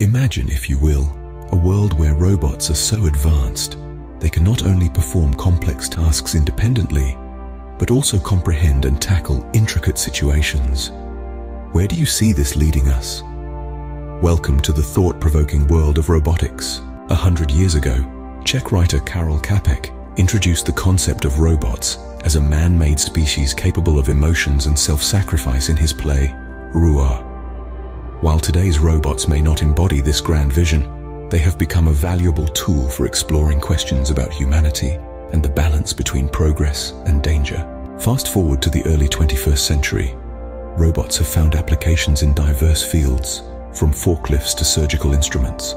Imagine, if you will, a world where robots are so advanced they can not only perform complex tasks independently, but also comprehend and tackle intricate situations. Where do you see this leading us? Welcome to the thought-provoking world of robotics. 100 years ago, Czech writer Karel Čapek introduced the concept of robots as a man-made species capable of emotions and self-sacrifice in his play, R.U.R. While today's robots may not embody this grand vision, they have become a valuable tool for exploring questions about humanity and the balance between progress and danger. Fast forward to the early 21st century. Robots have found applications in diverse fields, from forklifts to surgical instruments.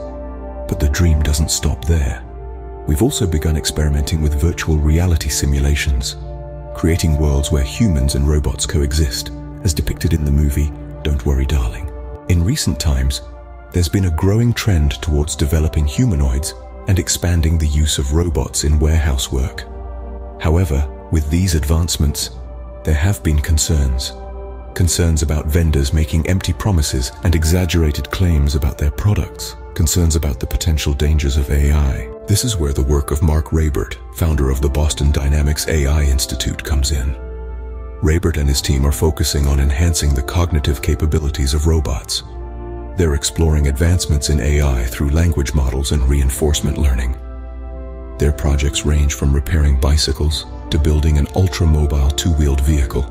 But the dream doesn't stop there. We've also begun experimenting with virtual reality simulations, creating worlds where humans and robots coexist, as depicted in the movie Don't Worry, Darling. In recent times, there's been a growing trend towards developing humanoids and expanding the use of robots in warehouse work. However, with these advancements, there have been concerns. Concerns about vendors making empty promises and exaggerated claims about their products. Concerns about the potential dangers of AI. This is where the work of Marc Raibert, founder of the Boston Dynamics AI Institute, comes in. Raibert and his team are focusing on enhancing the cognitive capabilities of robots. They're exploring advancements in AI through language models and reinforcement learning. Their projects range from repairing bicycles to building an ultra-mobile two-wheeled vehicle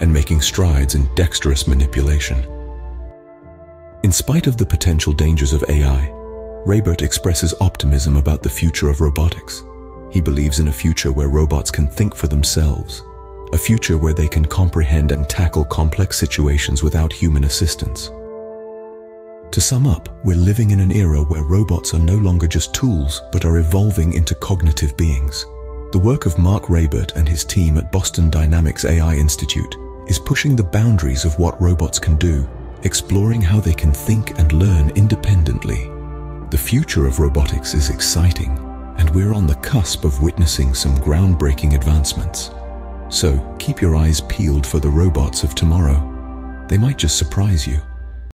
and making strides in dexterous manipulation. In spite of the potential dangers of AI, Raibert expresses optimism about the future of robotics. He believes in a future where robots can think for themselves, a future where they can comprehend and tackle complex situations without human assistance. To sum up, we're living in an era where robots are no longer just tools, but are evolving into cognitive beings. The work of Marc Raibert and his team at Boston Dynamics AI Institute is pushing the boundaries of what robots can do, exploring how they can think and learn independently. The future of robotics is exciting, and we're on the cusp of witnessing some groundbreaking advancements. So, keep your eyes peeled for the robots of tomorrow. They might just surprise you.